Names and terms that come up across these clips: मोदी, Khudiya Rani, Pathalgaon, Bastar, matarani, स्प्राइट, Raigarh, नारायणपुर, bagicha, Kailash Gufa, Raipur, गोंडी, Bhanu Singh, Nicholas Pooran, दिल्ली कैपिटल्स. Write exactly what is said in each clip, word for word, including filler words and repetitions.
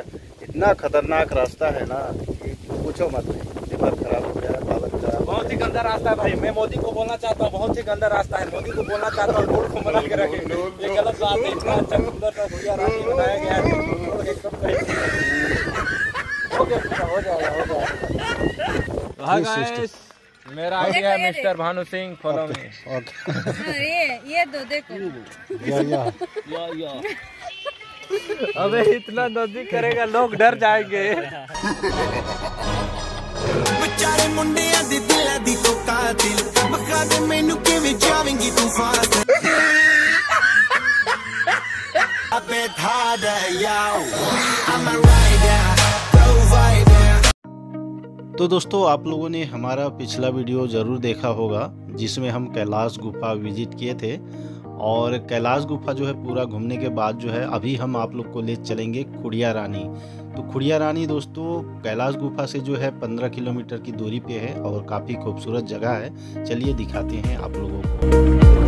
पर इतना खतरनाक रास्ता है ना कि पूछो मत, दिमाग खराब हो गया, पावर खराब। बहुत ही गंदा रास्ता है भाई, मैं मोदी को बोलना चाहता हूँ, बहुत ही गंदा रास्ता है, मोदी को बोलना चाहता हूँ रोड को बना के रखे, ये गलत बात है। इतना अच्छा सुंदर सा खुदिया रानी बनाया गया है। मेरा आइडिया है mister Bhanu Singh, follow me. ये ये दो देखो, या या या या। अबे इतना नजदीक करेगा लोग डर जाएंगे। तो दोस्तों, आप लोगों ने हमारा पिछला वीडियो ज़रूर देखा होगा जिसमें हम कैलाश गुफा विजिट किए थे, और कैलाश गुफा जो है पूरा घूमने के बाद जो है अभी हम आप लोग को ले चलेंगे खुड़िया रानी। तो खुड़िया रानी दोस्तों कैलाश गुफा से जो है पंद्रह किलोमीटर की दूरी पे है और काफ़ी खूबसूरत जगह है, चलिए दिखाते हैं आप लोगों को।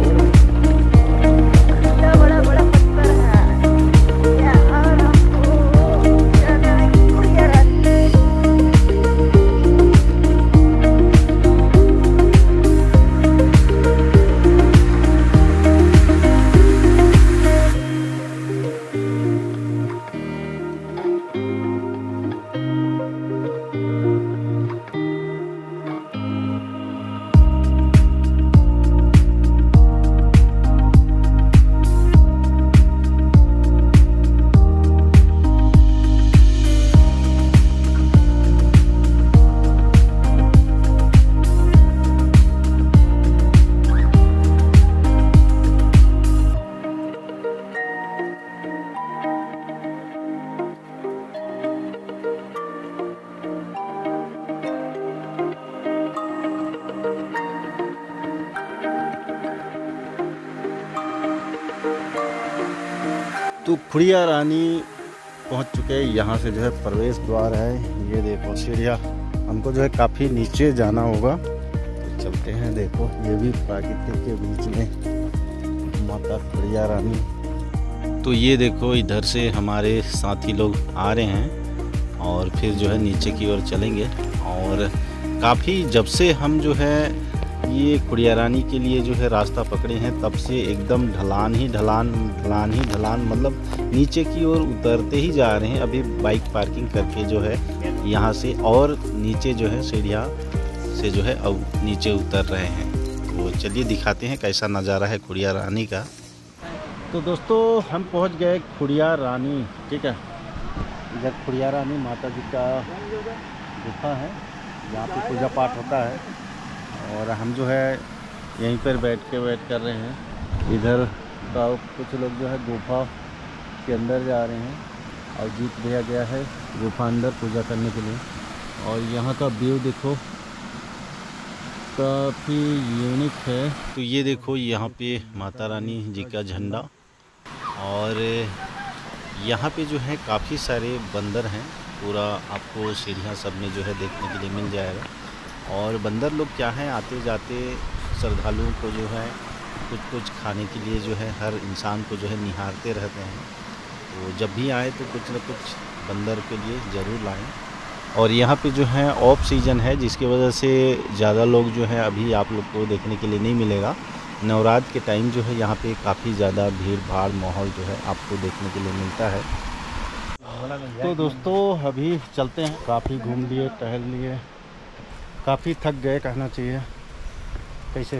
तो खुड़िया रानी पहुंच चुके हैं, यहाँ से जो है प्रवेश द्वार है, ये देखो सीढ़ियाँ, हमको जो है काफ़ी नीचे जाना होगा, तो चलते हैं। देखो ये भी प्राकृतिक के बीच में माता खुड़िया रानी। तो ये देखो इधर से हमारे साथी लोग आ रहे हैं और फिर जो है नीचे की ओर चलेंगे। और काफ़ी जब से हम जो है ये खुड़िया रानी के लिए जो है रास्ता पकड़े हैं तब से एकदम ढलान ही ढलान ढलान ही ढलान मतलब नीचे की ओर उतरते ही जा रहे हैं। अभी बाइक पार्किंग करके जो है यहाँ से और नीचे जो है सीढ़ियाँ से जो है अब नीचे उतर रहे हैं। तो चलिए दिखाते हैं कैसा नज़ारा है खुड़िया रानी का। तो दोस्तों हम पहुँच गए खुड़िया रानी, ठीक है। इधर खुड़िया रानी माता जी का गुफा है, यहाँ पर पूजा पाठ होता है और हम जो है यहीं पर बैठ के वेट कर रहे हैं। इधर का कुछ लोग जो है गुफा के अंदर जा रहे हैं और जीत दिया गया है गुफा अंदर पूजा करने के लिए। और यहाँ का व्यू देखो काफ़ी यूनिक है। तो ये देखो यहाँ पे माता रानी जी का झंडा, और यहाँ पे जो है काफ़ी सारे बंदर हैं, पूरा आपको सीढ़ियाँ सब में जो है देखने के लिए मिल जाएगा। और बंदर लोग क्या हैं, आते जाते श्रद्धालुओं को जो है कुछ कुछ खाने के लिए जो है हर इंसान को जो है निहारते रहते हैं। तो जब भी आए तो कुछ न कुछ बंदर के लिए ज़रूर लाएं। और यहाँ पे जो है ऑफ सीज़न है जिसकी वजह से ज़्यादा लोग जो है अभी आप लोग को देखने के लिए नहीं मिलेगा। नवरात्र के टाइम जो है यहाँ पे काफ़ी ज़्यादा भीड़ भाड़ माहौल जो है आपको देखने के लिए मिलता है। तो दोस्तों अभी चलते हैं, काफ़ी घूम लिए, टहल लिए, काफ़ी थक गए कहना चाहिए। कैसे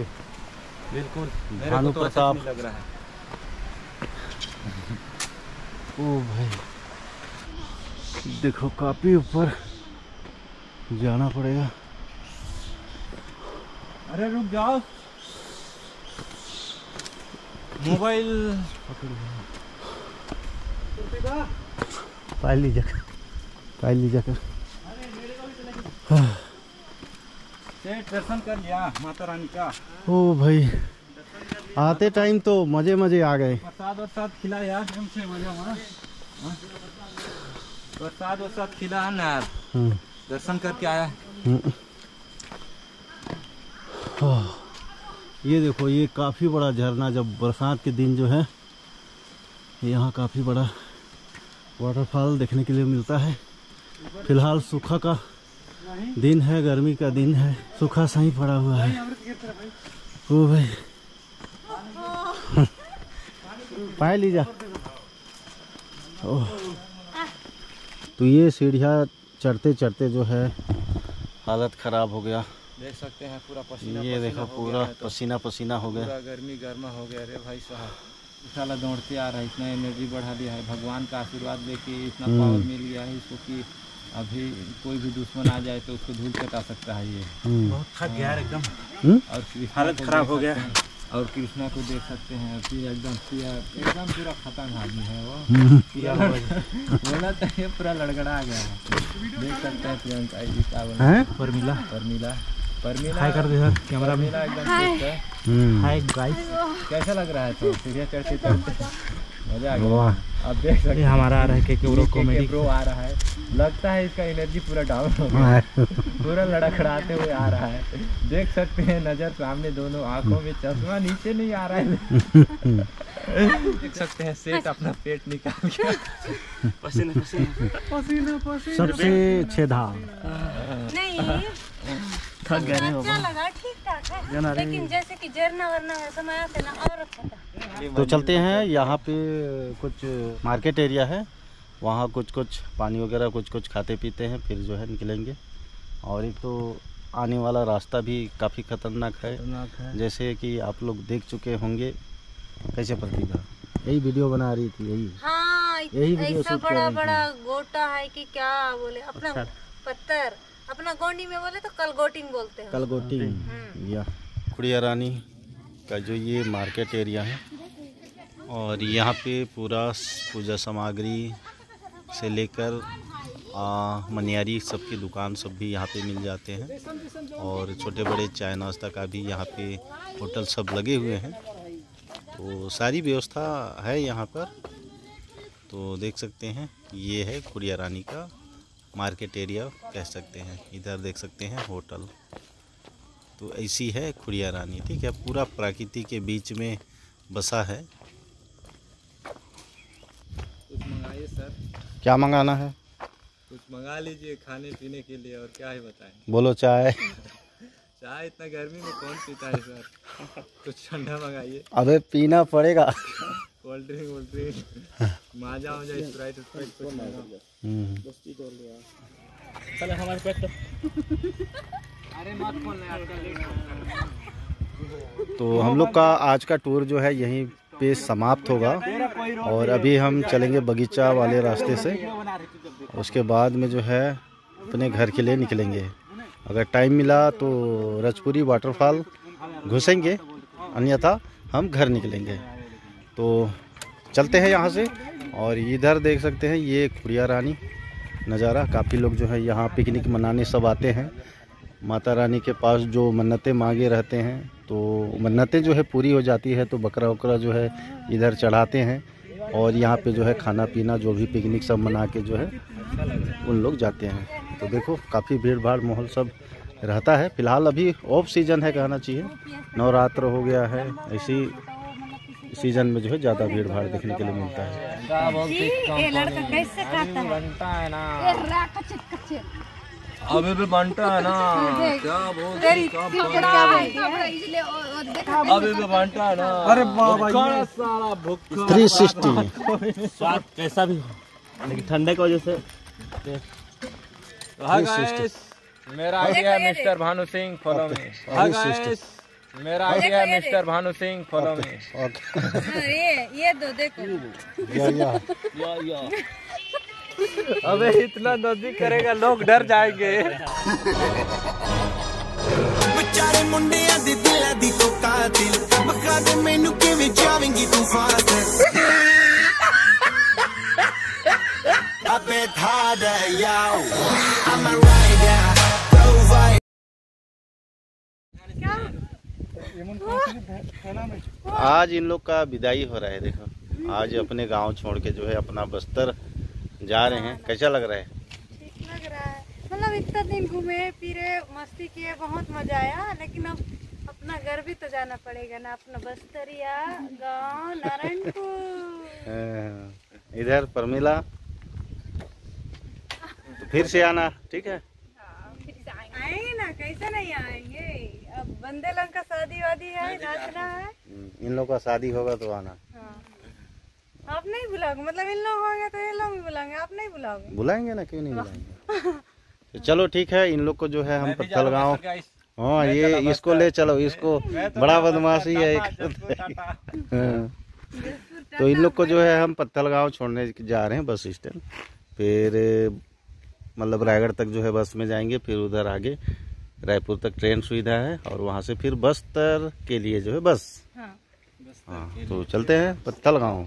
बिल्कुल भानु प्रताप लग रहा है। ओ भाई देखो काफ़ी ऊपर जाना पड़ेगा। अरे रुक जाओ, मोबाइल पकड़ लीजिएगा, फाइल लीजिएगा। दर्शन कर लिया माता रानी का। ओ भाई आते टाइम तो मजे मजे आ गए, प्रसाद वरसाद खिला यार, प्रसाद वरसाद खिला ना, दर्शन करके आया। ये देखो ये काफ़ी बड़ा झरना, जब बरसात के दिन जो है यहाँ काफ़ी बड़ा वाटरफॉल देखने के लिए मिलता है। फिलहाल सूखा का दिन है, गर्मी का दिन है, सूखा सही पड़ा हुआ है। ओ भाई पाए लीजा। ओह, तो ये सीढ़ियाँ चढ़ते चढ़ते जो है हालत ख़राब हो गया, देख सकते हैं पूरा पसीना, ये देखो पूरा पसीना पसीना हो गया, गर्मी गर्मा हो गया। अरे भाई साहब साला दौड़ते आ रहा है, इतना एनर्जी बढ़ा दिया है, भगवान का आशीर्वाद लेके इतना पावर मिल गया है इसको कि अभी कोई भी दुश्मन आ जाए तो उसको धूल चटा सकता है। ये बहुत थक गया है एकदम, और हालत खराब हो गया। और कृष्णा को देख सकते हैं फिर एकदम पूरा एकदम पूरा खतरनाक आदमी है वो, बोला तो ये पूरा लड़गड़ा आ गया है। देख सकते हैं प्रियंका जी का परमिला परमिला हाय कर दे सर कैमरा में एकदम। हाय गाइस, कैसा लग रहा है तो सीढ़ियाँ चढ़ते चढ़ते मजा आ गया। अब देख सकते हैं हमारा आ रहा है के कॉमेडी प्रो आ रहा है, लगता है इसका एनर्जी पूरा डाउन हो गया है, पूरा लड़खड़ाते हुए आ रहा है। देख सकते हैं नज़र सामने, दोनों आंखों में चश्मा, नीचे नहीं आ रहा है। देख सकते हैं सेठ अपना पेट निकाल के पसीना पसीना पसीना सबसे छेदा थक गए हैं बाबा, ठीक ठाक है लेकिन जैसे कि जरना वरना वैसा माया से ना और अच्छा था। तो चलते हैं, यहाँ पे कुछ मार्केट एरिया है, वहाँ कुछ कुछ पानी वगैरह कुछ कुछ खाते पीते हैं, फिर जो है निकलेंगे। और एक तो आने वाला रास्ता भी काफ़ी खतरनाक है, जैसे कि आप लोग देख चुके होंगे। कैसे प्रतिभा यही वीडियो बना रही थी, यही हाँ, यही वीडियो बड़ा बड़ा गोटा है कि क्या बोले अपना पत्थर, अपना गोंडी में बोले तो कलगोटिंग बोलते हैं, कलगोटिंग। या खुड़िया रानी का जो ये मार्केट एरिया है, और यहाँ पे पूरा पूजा सामग्री से लेकर मनियारी सब की दुकान सब भी यहाँ पे मिल जाते हैं, और छोटे बड़े चाय नाश्ता का भी यहाँ पे होटल सब लगे हुए हैं। तो सारी व्यवस्था है यहाँ पर। तो देख सकते हैं ये है खुड़िया रानी का मार्केट एरिया कह सकते हैं। इधर देख सकते हैं होटल। तो ऐसी है खुड़िया रानी, ठीक है, पूरा प्रकृति के बीच में बसा है। कुछ मंगाइए सर। क्या मंगाना है? कुछ मंगा लीजिए खाने पीने के लिए, और क्या ही बताएं। बोलो चाय। चाय इतना गर्मी में कौन पीता है सर, कुछ ठंडा मंगाइए। अबे पीना पड़ेगा। Cold drink cold drink Maaza हो जाए, स्प्राइट स्प्राइट कुछ मंगाओ। चलो हमारे पेट तो अरे मत बोलना। तो हम लोग का आज का टूर जो है यहीं पे समाप्त होगा, और अभी हम चलेंगे बगीचा वाले रास्ते से, उसके बाद में जो है अपने घर के लिए निकलेंगे। अगर टाइम मिला तो राजपुरी वाटरफॉल घुसेंगे, अन्यथा हम घर निकलेंगे। तो चलते हैं यहाँ से। और इधर देख सकते हैं ये खुड़िया रानी नज़ारा, काफ़ी लोग जो है यहाँ पिकनिक मनाने सब आते हैं। माता रानी के पास जो मन्नतें मांगे रहते हैं तो मन्नतें जो है पूरी हो जाती है, तो बकरा वकरा जो है इधर चढ़ाते हैं, और यहाँ पे जो है खाना पीना जो भी पिकनिक सब मना के जो है उन लोग जाते हैं। तो देखो काफ़ी भीड़ भाड़ माहौल सब रहता है। फ़िलहाल अभी ऑफ सीज़न है कहना चाहिए, नवरात्र हो गया है, ऐसी सीजन में जो है ज्यादा भीड़ भाड़ देखने के लिए मिलता है। ये लड़का कैसे खाता है? बनता है ना। अबे भी बनता है ना। क्या बोल? अबे भी बनता है ना। अरे बाबा साला भूखा। Three sixty. स्वाद कैसा भी हो, लेकिन ठंडे की वजह से। हाय गाइस, मेरा idea mister Bhanu Singh follow me. Hi guys, मेरा आइडिया है mister Bhanu Singh follow me. ये ये दो देखो। या या या या। अबे इतना नजदीक करेगा लोग डर जाएंगे। बेचारे मुंडिया दी दिला दी तो कातिल बखा दे मेनू के वे जावेंगी तू फास्ट। अबे धाद याओ I'm a rider go आज इन लोग का विदाई हो रहा है। देखो आज अपने गांव छोड़ के जो है अपना बस्तर जा रहे हैं। कैसा लग रहा है? ठीक लग रहा है, मतलब इतना दिन घूमे फिरे मस्ती किए, बहुत मजा आया, लेकिन अब अपना घर भी तो जाना पड़ेगा ना, अपना बस्तरिया गांव नारायणपुर। इधर परमिला फिर से आना, ठीक है? आएंगे ना, कैसे नहीं आएंगे। अब बंदे लोग का शादी वादी है, नाचना है, इन लोग का शादी होगा तो आना। हाँ। आप नहीं बुलाओगे, मतलब इन लोग होंगे तो ये लोग भी बुलाएंगे, आप नहीं बुलाओगे? बुलाएंगे ना, क्यों नहीं बुलाएंगे। तो चलो ठीक है, इन लोग को जो है हम पत्थलगांव, हाँ ये इसको ले चलो, इसको बड़ा बदमाशी है। तो इन लोग को जो है हम पत्थलगांव छोड़ने जा रहे हैं बस स्टैंड, फिर मतलब रायगढ़ तक जो है बस में जाएंगे, फिर उधर आगे रायपुर तक ट्रेन सुविधा है, और वहाँ से फिर बस्तर के लिए जो है बस। हाँ, हाँ तो चलते हैं पत्थलगांव।